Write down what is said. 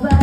Gracias.